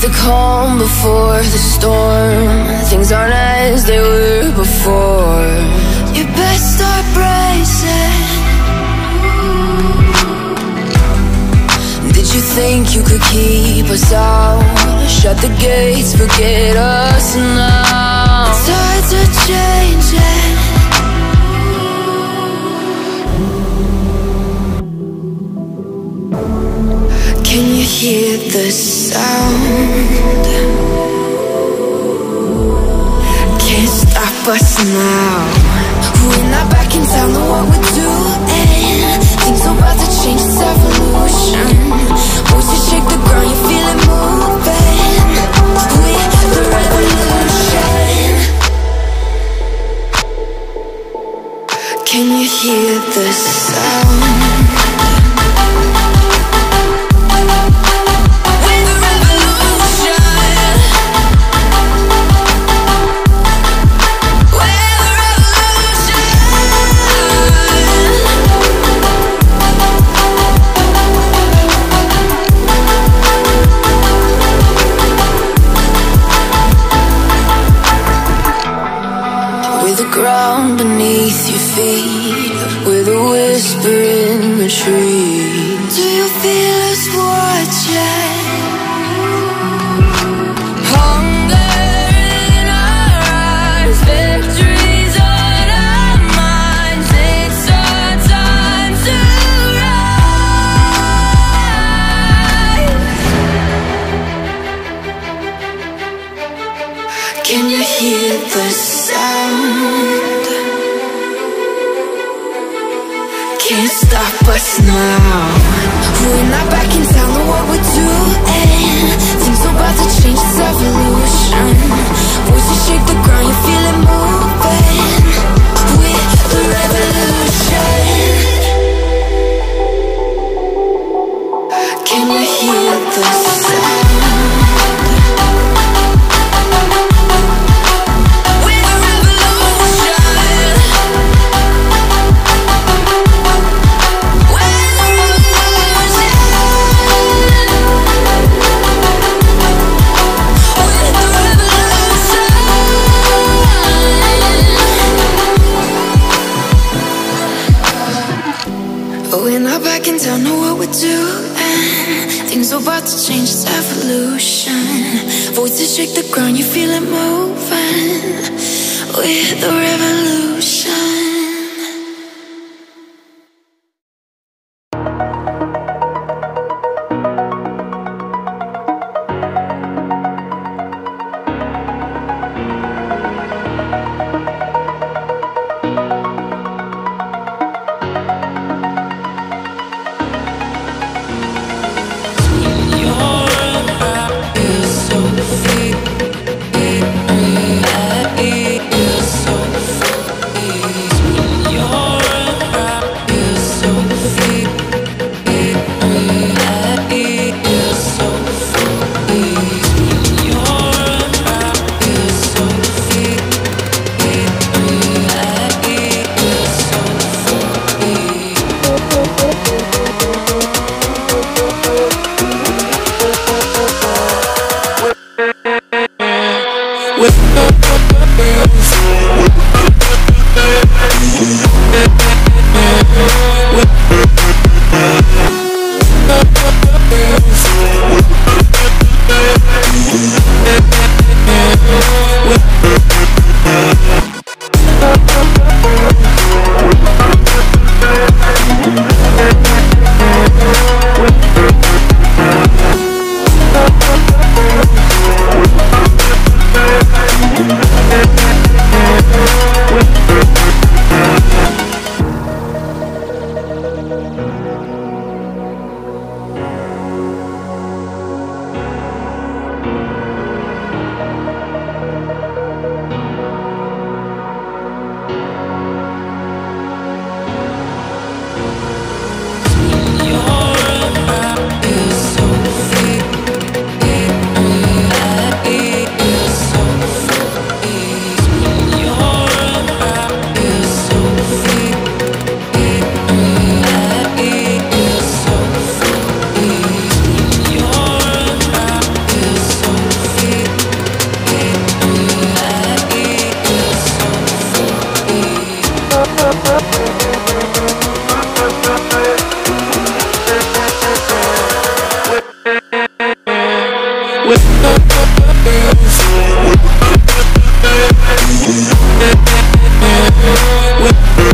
the calm before the storm. Things aren't as they were before. You best start bracing. Did you think you could keep us out? Shut the gates, forget us now. The tides are changing. Can you hear the sound? Can't stop us now. We're not back in town, know what we're doing. Things are about to change, it's evolution. Once you shake the ground, you feel it moving. We're the revolution. Can you hear the sound? with